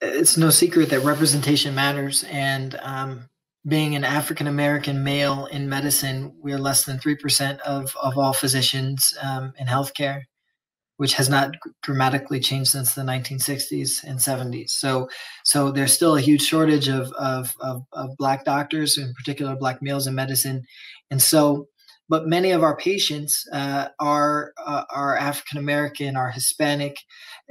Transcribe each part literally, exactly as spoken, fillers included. it's no secret that representation matters. And um, being an African-American male in medicine, we're less than three percent of, of all physicians um, in healthcare, which has not dramatically changed since the nineteen sixties and seventies. So, so there's still a huge shortage of, of, of, of Black doctors, in particular Black males in medicine. And so, but many of our patients uh, are, uh, are African-American, are Hispanic,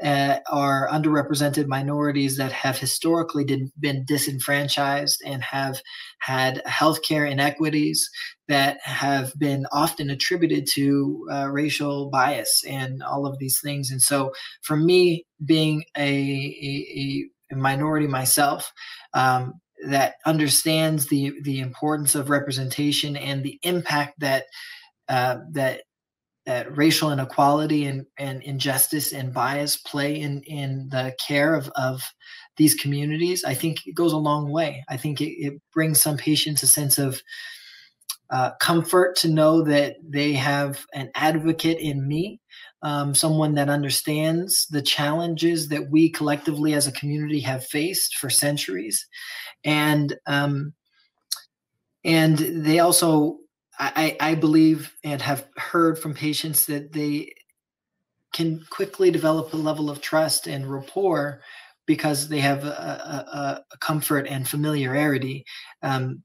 uh, are underrepresented minorities that have historically did, been disenfranchised and have had healthcare inequities that have been often attributed to uh, racial bias and all of these things. And so for me, being a, a, a minority myself, um, that understands the the importance of representation and the impact that uh, that that racial inequality and, and injustice and bias play in in the care of, of these communities, I think it goes a long way. I think it, it brings some patients a sense of uh, comfort to know that they have an advocate in me, um, someone that understands the challenges that we collectively as a community have faced for centuries. And um, and they also, I, I believe and have heard from patients that they can quickly develop a level of trust and rapport because they have a, a, a comfort and familiarity. Um,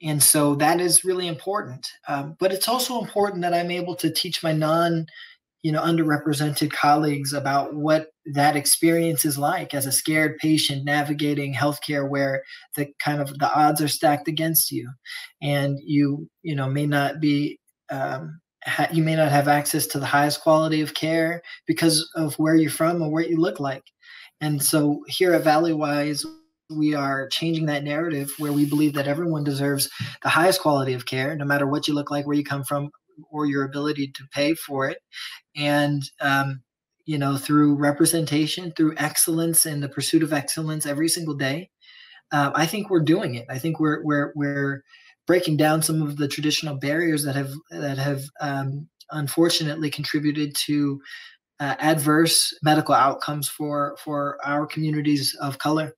and so that is really important. Um, but it's also important that I'm able to teach my non, you know, underrepresented colleagues about what that experience is like as a scared patient navigating healthcare, where the kind of the odds are stacked against you, and you you know may not be um, ha you may not have access to the highest quality of care because of where you're from or what you look like. And so here at Valleywise, we are changing that narrative where we believe that everyone deserves the highest quality of care, no matter what you look like, where you come from, or your ability to pay for it. And, um, you know, through representation, through excellence and the pursuit of excellence every single day, uh, I think we're doing it. I think we're, we're, we're breaking down some of the traditional barriers that have, that have um, unfortunately contributed to uh, adverse medical outcomes for, for our communities of color.